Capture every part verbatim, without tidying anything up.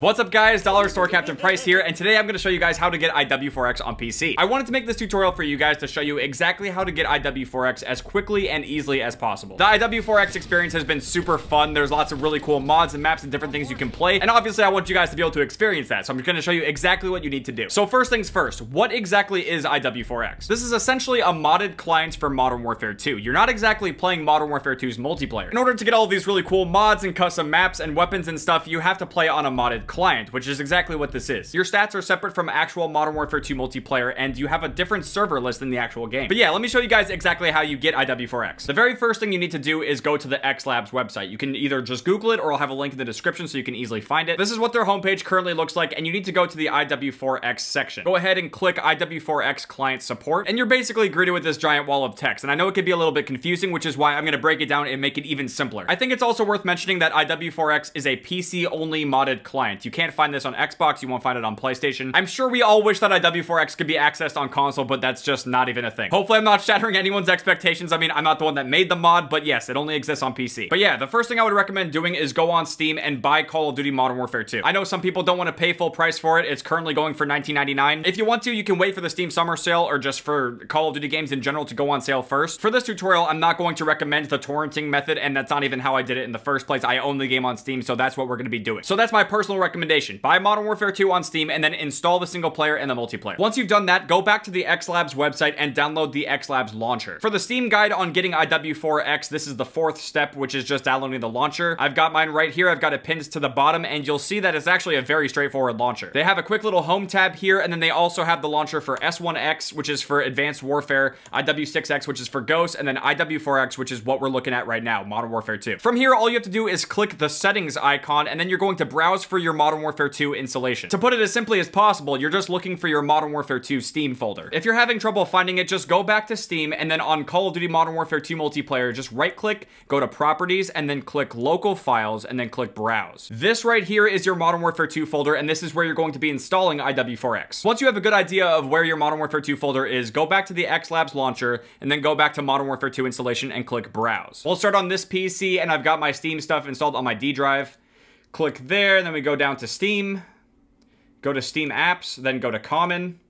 What's up guys, Dollar Store Captain Price here, and today I'm going to show you guys how to get I W four X on P C. I wanted to make this tutorial for you guys to show you exactly how to get I W four X as quickly and easily as possible. The I W four X experience has been super fun. There's lots of really cool mods and maps and different things you can play, and obviously I want you guys to be able to experience that, so I'm going to show you exactly what you need to do. So first things first, what exactly is I W four X? This is essentially a modded client for Modern Warfare two. You're not exactly playing Modern Warfare two's multiplayer. In order to get all these really cool mods and custom maps and weapons and stuff, you have to play on a modded client, which is exactly what this is. Your stats are separate from actual Modern Warfare two multiplayer, and you have a different server list than the actual game. But yeah, let me show you guys exactly how you get I W four X. The very first thing you need to do is go to the X Labs website. You can either just Google it, or I'll have a link in the description so you can easily find it. This is what their homepage currently looks like, and you need to go to the I W four X section. Go ahead and click I W four X client support, and you're basically greeted with this giant wall of text. And I know it could be a little bit confusing, which is why I'm going to break it down and make it even simpler. I think it's also worth mentioning that I W four X is a P C-only modded client. You can't find this on Xbox. You won't find it on PlayStation. I'm sure we all wish that I W four X could be accessed on console, but that's just not even a thing. Hopefully I'm not shattering anyone's expectations. I mean, I'm not the one that made the mod, but yes, it only exists on P C. But yeah, the first thing I would recommend doing is go on Steam and buy Call of Duty Modern Warfare two. I know some people don't want to pay full price for it. It's currently going for nineteen ninety-nine. If you want to, you can wait for the Steam summer sale or just for Call of Duty games in general to go on sale first. For this tutorial, I'm not going to recommend the torrenting method, and that's not even how I did it in the first place. I own the game on Steam, so that's what we're going to be dodoing. So that's my personal recommendation. recommendation. Buy Modern Warfare two on Steam and then install the single player and the multiplayer. Once you've done that, go back to the X Labs website and download the X Labs launcher. For the Steam guide on getting I W four X, this is the fourth step, which is just downloading the launcher. I've got mine right here. I've got it pinned to the bottom, and you'll see that it's actually a very straightforward launcher. They have a quick little home tab here, and then they also have the launcher for S one X, which is for Advanced Warfare, I W six X, which is for Ghosts, and then I W four X, which is what we're looking at right now, Modern Warfare two. From here, all you have to do is click the settings icon, and then you're going to browse for your Modern Warfare two installation. To put it as simply as possible, you're just looking for your Modern Warfare two Steam folder. If you're having trouble finding it, just go back to Steam, and then on Call of Duty Modern Warfare two multiplayer, just right-click, go to Properties, and then click Local Files, and then click Browse. This right here is your Modern Warfare two folder, and this is where you're going to be installing I W four X. Once you have a good idea of where your Modern Warfare two folder is, go back to the X Labs launcher, and then go back to Modern Warfare two installation and click Browse. We'll start on this P C, and I've got my Steam stuff installed on my D drive. Click there, and then we go down to Steam, go to Steam Apps, then go to Common,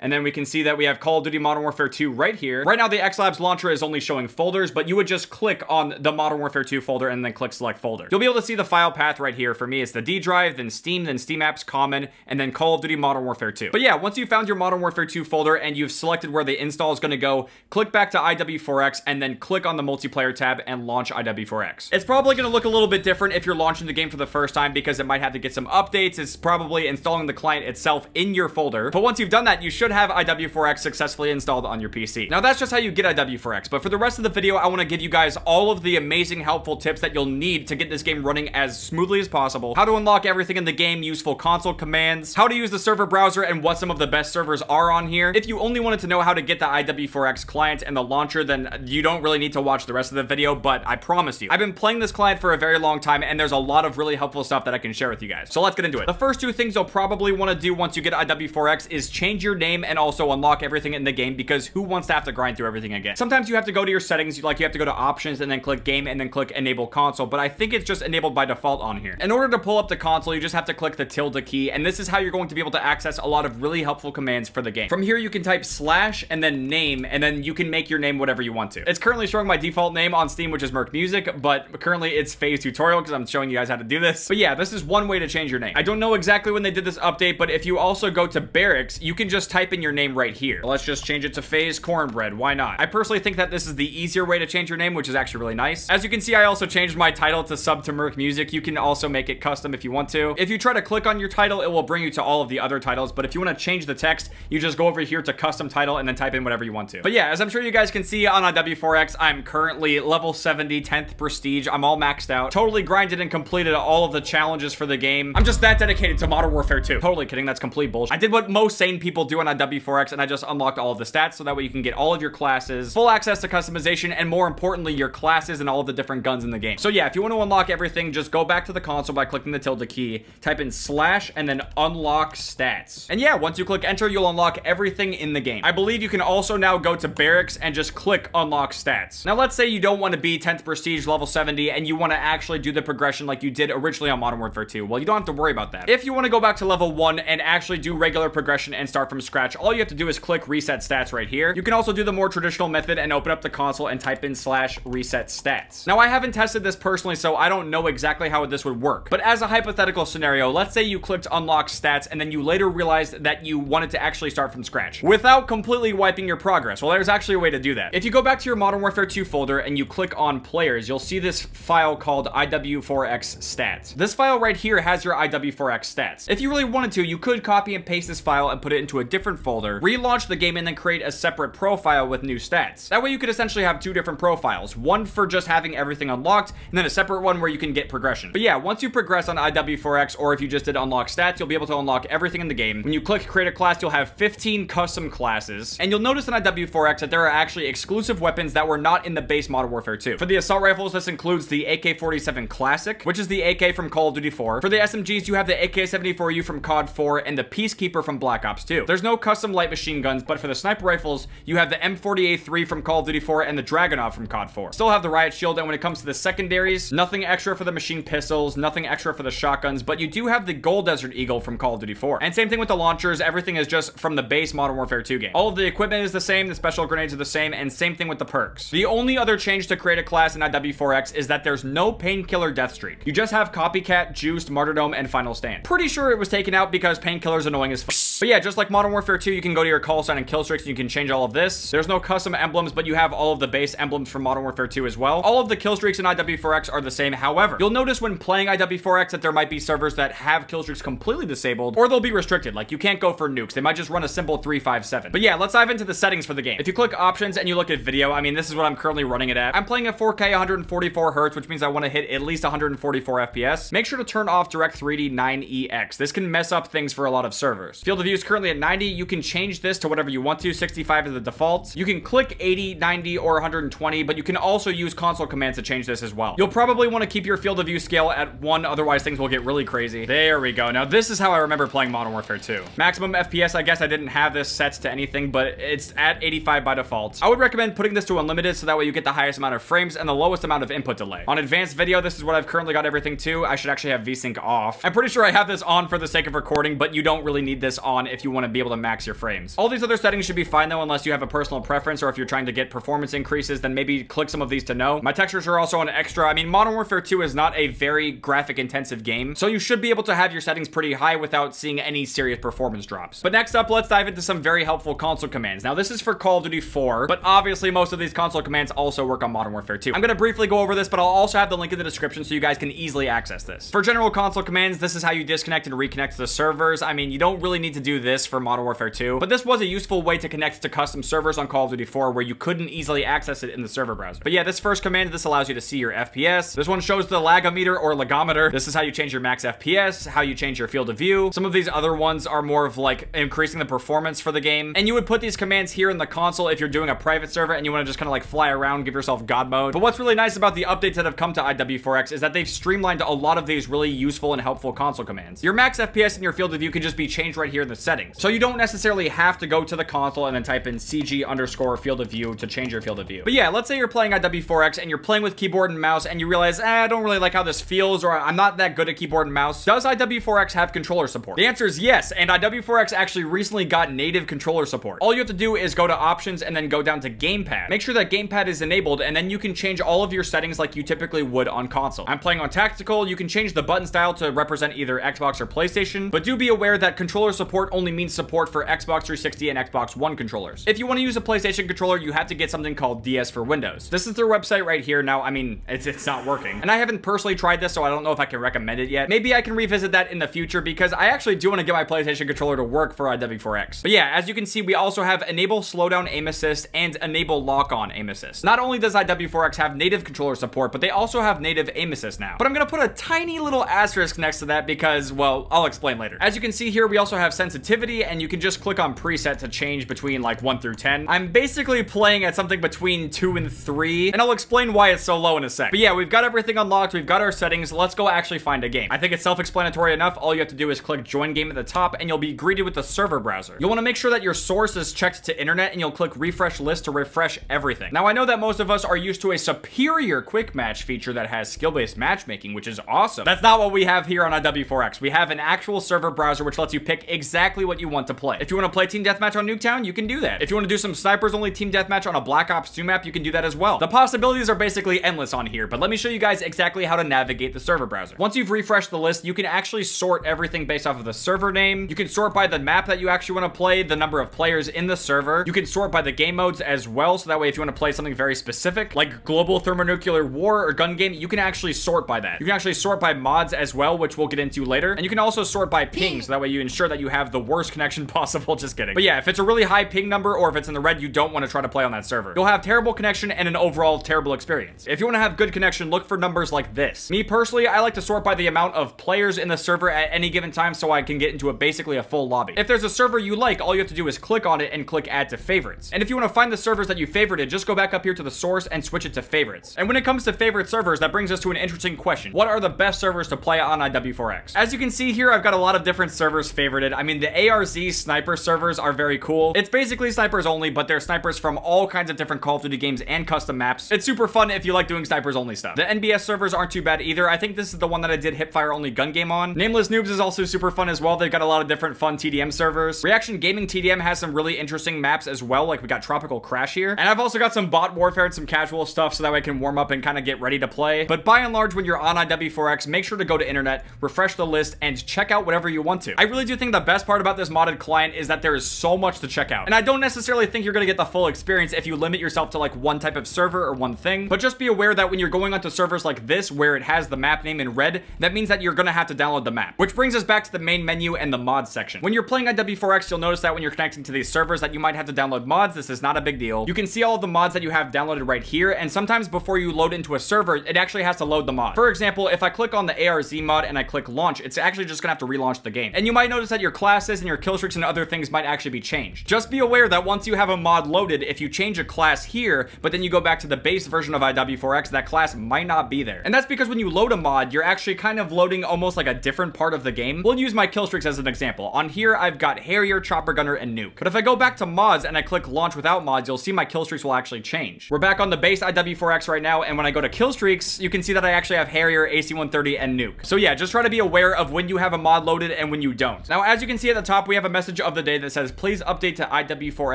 and then we can see that we have Call of Duty Modern Warfare two right here. Right now, the X Labs launcher is only showing folders, but you would just click on the Modern Warfare two folder and then click Select Folder. You'll be able to see the file path right here. For me, it's the D drive, then Steam, then Steam Apps, Common, and then Call of Duty Modern Warfare two. But yeah, once you found your Modern Warfare two folder and you've selected where the install is going to go, click back to I W four X and then click on the multiplayer tab and launch I W four X. It's probably going to look a little bit different if you're launching the game for the first time because it might have to get some updates. It's probably installing the client itself in your folder. But once you've done that, you should have I W four X successfully installed on your P C. Now that's just how you get I W four X, but for the rest of the video, I want to give you guys all of the amazing helpful tips that you'll need to get this game running as smoothly as possible, how to unlock everything in the game, useful console commands, how to use the server browser, and what some of the best servers are on here. If you only wanted to know how to get the I W four X client and the launcher, then you don't really need to watch the rest of the video, but I promise you, I've been playing this client for a very long time, and there's a lot of really helpful stuff that I can share with you guys. So let's get into it. The first two things you'll probably want to do once you get I W four X is change your name and also unlock everything in the game, because who wants to have to grind through everything again? Sometimes you have to go to your settings, like you have to go to options and then click game and then click enable console, but I think it's just enabled by default on here. In order to pull up the console, you just have to click the tilde key, and this is how you're going to be able to access a lot of really helpful commands for the game. From here, you can type slash and then name, and then you can make your name whatever you want to. It's currently showing my default name on Steam, which is MerkMusic, but currently it's FaZe Tutorial because I'm showing you guys how to do this. But yeah, this is one way to change your name. I don't know exactly when they did this update, but if you also go to Barracks, you can just type in your name right here. Let's just change it to FaZe Cornbread. Why not? I personally think that this is the easier way to change your name, which is actually really nice. As you can see, I also changed my title to Sub to MerkMusic. You can also make it custom if you want to. If you try to click on your title, it will bring you to all of the other titles, but if you want to change the text, you just go over here to custom title and then type in whatever you want to. But yeah, as I'm sure you guys can see on I W four X, I'm currently level seventy, tenth prestige. I'm all maxed out. Totally grinded and completed all of the challenges for the game. I'm just that dedicated to Modern Warfare two. Totally kidding. That's complete bullshit. I did what most sane people do on on I W four X, and I just unlocked all of the stats, so that way you can get all of your classes, full access to customization, and more importantly, your classes and all of the different guns in the game. So yeah, if you want to unlock everything, just go back to the console by clicking the tilde key, type in slash, and then unlock stats. And yeah, once you click enter, you'll unlock everything in the game. I believe you can also now go to barracks and just click unlock stats. Now let's say you don't want to be tenth prestige level seventy, and you want to actually do the progression like you did originally on Modern Warfare two. Well, you don't have to worry about that. If you want to go back to level one and actually do regular progression and start from scratch, all you have to do is click reset stats right here. You can also do the more traditional method and open up the console and type in slash reset stats. Now, I haven't tested this personally, so I don't know exactly how this would work, but as a hypothetical scenario, let's say you clicked unlock stats and then you later realized that you wanted to actually start from scratch without completely wiping your progress. Well, there's actually a way to do that. If you go back to your Modern Warfare two folder and you click on players, you'll see this file called I W four X stats. This file right here has your I W four X stats. If you really wanted to, you could copy and paste this file and put it into a different folder, relaunch the game, and then create a separate profile with new stats. That way you could essentially have two different profiles, one for just having everything unlocked, and then a separate one where you can get progression. But yeah, once you progress on I W four X, or if you just did unlock stats, you'll be able to unlock everything in the game. When you click create a class, you'll have fifteen custom classes, and you'll notice in I W four X that there are actually exclusive weapons that were not in the base Modern Warfare two. For the assault rifles, this includes the A K forty-seven Classic, which is the A K from Call of Duty four. For the S M Gs, you have the A K seventy-four U from C O D four and the Peacekeeper from Black Ops two. There's no custom light machine guns, but for the sniper rifles, you have the M forty-A three from Call of Duty four and the Dragunov from C O D four. Still have the riot shield, and when it comes to the secondaries, nothing extra for the machine pistols, nothing extra for the shotguns, but you do have the Gold Desert Eagle from Call of Duty four. And same thing with the launchers, everything is just from the base Modern Warfare two game. All of the equipment is the same, the special grenades are the same, and same thing with the perks. The only other change to create a class in I W four X is that there's no Painkiller Death Streak. You just have Copycat, Juiced, Martyrdom, and Final Stand. Pretty sure it was taken out because Painkiller's annoying as fuck. But yeah, just like Modern Warfare two, you can go to your call sign and kill streaks and you can change all of this. There's no custom emblems, but you have all of the base emblems from Modern Warfare two as well. All of the kill streaks in I W four X are the same. However, you'll notice when playing I W four X that there might be servers that have kill streaks completely disabled, or they'll be restricted. Like you can't go for nukes. They might just run a simple three five seven. But yeah, let's dive into the settings for the game. If you click options and you look at video, I mean, this is what I'm currently running it at. I'm playing a four K one forty-four hertz, which means I want to hit at least one forty-four F P S. Make sure to turn off Direct three D nine E X. This can mess up things for a lot of servers. Field of view is currently at ninety. You can change this to whatever you want to. sixty-five is the default. You can click eighty, ninety, or one twenty, but you can also use console commands to change this as well. You'll probably want to keep your field of view scale at one, otherwise things will get really crazy. There we go. Now this is how I remember playing Modern Warfare two. Maximum F P S, I guess I didn't have this set to anything, but it's at eighty-five by default. I would recommend putting this to unlimited so that way you get the highest amount of frames and the lowest amount of input delay. On advanced video, this is what I've currently got everything to. I should actually have VSync off. I'm pretty sure I have this on for the sake of recording, but you don't really need this on if you want to be able to max your frames. All these other settings should be fine though, unless you have a personal preference or if you're trying to get performance increases, then maybe click some of these to know. My textures are also on extra. I mean, Modern Warfare two is not a very graphic intensive game, so you should be able to have your settings pretty high without seeing any serious performance drops. But next up, let's dive into some very helpful console commands. Now this is for Call of Duty four, but obviously most of these console commands also work on Modern Warfare two. I'm going to briefly go over this, but I'll also have the link in the description so you guys can easily access this. For general console commands, this is how you disconnect and reconnect to the servers. I mean, you don't really need to do this for Modern Warfare two, but this was a useful way to connect to custom servers on Call of Duty four where you couldn't easily access it in the server browser. But yeah, this first command, this allows you to see your F P S. This one shows the lagometer or lagometer. This is how you change your max F P S, how you change your field of view. Some of these other ones are more of like increasing the performance for the game. And you would put these commands here in the console if you're doing a private server and you want to just kind of like fly around, give yourself god mode. But what's really nice about the updates that have come to I W four X is that they've streamlined a lot of these really useful and helpful console commands. Your max F P S and your field of view can just be changed right here in the settings. So you don't necessarily have to go to the console and then type in C G underscore field of view to change your field of view. But yeah, let's say you're playing I W four X and you're playing with keyboard and mouse and you realize, eh, I don't really like how this feels, or I'm not that good at keyboard and mouse. Does I W four X have controller support? The answer is yes, and I W four X actually recently got native controller support. All you have to do is go to options and then go down to gamepad. Make sure that gamepad is enabled and then you can change all of your settings like you typically would on console. I'm playing on tactical. You can change the button style to represent either Xbox or PlayStation, but do be aware that controller support only means support for Xbox three sixty and Xbox One controllers. If you want to use a PlayStation controller, you have to get something called D S for Windows. This is their website right here. Now, I mean, it's, it's not working, and I haven't personally tried this, so I don't know if I can recommend it yet. Maybe I can revisit that in the future because I actually do want to get my PlayStation controller to work for I W four X. But yeah, as you can see, we also have enable slowdown aim assist and enable lock on aim assist. Not only does I W four X have native controller support, but they also have native aim assist now. But I'm going to put a tiny little asterisk next to that because, well, I'll explain later. As you can see here, we also have sensor sensitivity, and you can just click on preset to change between like one through ten. I'm basically playing at something between two and three, and I'll explain why it's so low in a sec. But yeah, we've got everything unlocked, we've got our settings, let's go actually find a game. I think it's self-explanatory enough. All you have to do is click join game at the top, and you'll be greeted with the server browser. You'll want to make sure that your source is checked to internet, and you'll click refresh list to refresh everything. Now I know that most of us are used to a superior quick match feature that has skill-based matchmaking, which is awesome. That's not what we have here on I W four X. We have an actual server browser which lets you pick exactly what you want to play. If you want to play team deathmatch on Nuketown, you can do that. If you want to do some snipers only team deathmatch on a Black Ops two map, you can do that as well. The possibilities are basically endless on here, but let me show you guys exactly how to navigate the server browser. Once you've refreshed the list, you can actually sort everything based off of the server name. You can sort by the map that you actually want to play, the number of players in the server. You can sort by the game modes as well, so that way if you want to play something very specific like global thermonuclear war or gun game, you can actually sort by that. You can actually sort by mods as well, which we'll get into later, and you can also sort by ping, so that way you ensure that you have the worst connection possible. Just kidding. But yeah, if it's a really high ping number or if it's in the red, you don't want to try to play on that server. You'll have terrible connection and an overall terrible experience. If you want to have good connection, look for numbers like this. Me personally, I like to sort by the amount of players in the server at any given time, so I can get into a basically a full lobby. If there's a server you like, all you have to do is click on it and click add to favorites. And if you want to find the servers that you favorited, just go back up here to the source and switch it to favorites. And when it comes to favorite servers, that brings us to an interesting question. What are the best servers to play on I W four X? As you can see here, I've got a lot of different servers favorited. I mean, the A R Z sniper servers are very cool. It's basically snipers only, but they're snipers from all kinds of different Call of Duty games and custom maps. It's super fun if you like doing snipers only stuff. The N B S servers aren't too bad either. I think this is the one that I did hipfire only gun game on. Nameless Noobs is also super fun as well. They've got a lot of different fun T D M servers. Reaction Gaming T D M has some really interesting maps as well, like we got Tropical Crash here. And I've also got some bot warfare and some casual stuff, so that way I can warm up and kind of get ready to play. But by and large, when you're on I W four X, make sure to go to internet, refresh the list, and check out whatever you want to. I really do think the best part about this modded client is that there is so much to check out. And I don't necessarily think you're going to get the full experience if you limit yourself to like one type of server or one thing, but just be aware that when you're going onto servers like this, where it has the map name in red, that means that you're going to have to download the map, which brings us back to the main menu and the mod section. When you're playing I W four X, you'll notice that when you're connecting to these servers that you might have to download mods. This is not a big deal. You can see all of the mods that you have downloaded right here, and sometimes before you load into a server, it actually has to load the mod. For example, if I click on the A R Z mod and I click launch, it's actually just gonna have to relaunch the game. And you might notice that your classes and your killstreaks and other things might actually be changed. Just be aware that once you have a mod loaded, if you change a class here, but then you go back to the base version of I W four X, that class might not be there. And that's because when you load a mod, you're actually kind of loading almost like a different part of the game. We'll use my killstreaks as an example. On here, I've got Harrier, Chopper Gunner, and Nuke. But if I go back to mods and I click launch without mods, you'll see my killstreaks will actually change. We're back on the base I W four X right now, and when I go to killstreaks, you can see that I actually have Harrier, A C one thirty, and Nuke. So yeah, just try to be aware of when you have a mod loaded and when you don't. Now, as you can see at the top, we have a message of the day that says, please update to I W four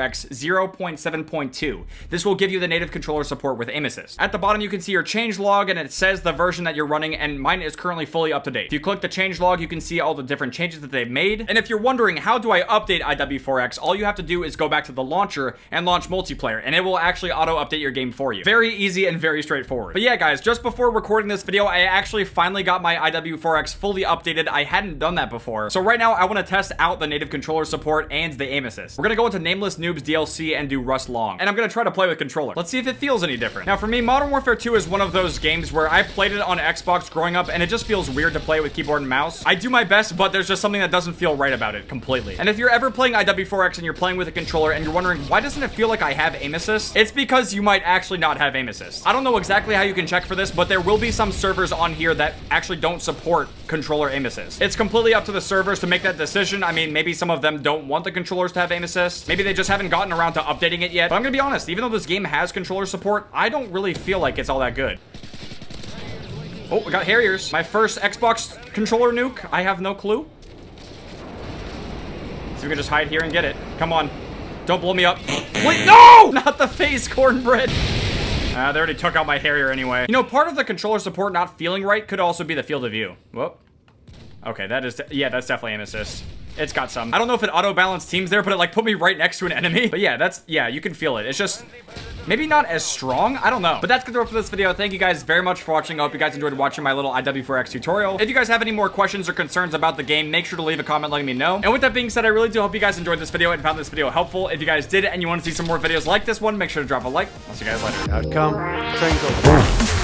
X zero point seven point two. This will give you the native controller support with aim assist. At the bottom, you can see your change log, and it says the version that you're running, and mine is currently fully up to date. If you click the change log, you can see all the different changes that they've made. And if you're wondering, how do I update I W four X? All you have to do is go back to the launcher and launch multiplayer, and it will actually auto-update your game for you. Very easy and very straightforward. But yeah, guys, just before recording this video, I actually finally got my I W four X fully updated. I hadn't done that before. So right now, I want to test out the native controller support and the aim assist. We're going to go into Nameless Noobs D L C and do Rust Long, and I'm going to try to play with controller. Let's see if it feels any different. Now, for me, Modern Warfare two is one of those games where I played it on Xbox growing up, and it just feels weird to play with keyboard and mouse. I do my best, but there's just something that doesn't feel right about it completely. And if you're ever playing I W four X and you're playing with a controller and you're wondering, why doesn't it feel like I have aim assist? It's because you might actually not have aim assist. I don't know exactly how you can check for this, but there will be some servers on here that actually don't support controller aim assist. It's completely up to the servers to make that decision. I mean, maybe some of them don't want the controllers to have aim assist. Maybe they just haven't gotten around to updating it yet. But I'm gonna be honest, even though this game has controller support, I don't really feel like it's all that good. Oh, we got Harriers. My first Xbox controller nuke. I have no clue. So we can just hide here and get it. Come on. Don't blow me up. Wait, no! Not the FaZe Cornbread. Ah, uh, they already took out my Harrier anyway. You know, part of the controller support not feeling right could also be the field of view. Whoop. Okay, that is... Yeah, that's definitely aim assist. It's got some. I don't know if it auto-balanced teams there, but it, like, put me right next to an enemy. But yeah, that's... Yeah, you can feel it. It's just... Maybe not as strong, I don't know. But that's gonna do it for this video. Thank you guys very much for watching. I hope you guys enjoyed watching my little I W four X tutorial. If you guys have any more questions or concerns about the game, make sure to leave a comment letting me know. And with that being said, I really do hope you guys enjoyed this video and found this video helpful. If you guys did and you want to see some more videos like this one, make sure to drop a like. I'll see you guys later. Outcome. Tango.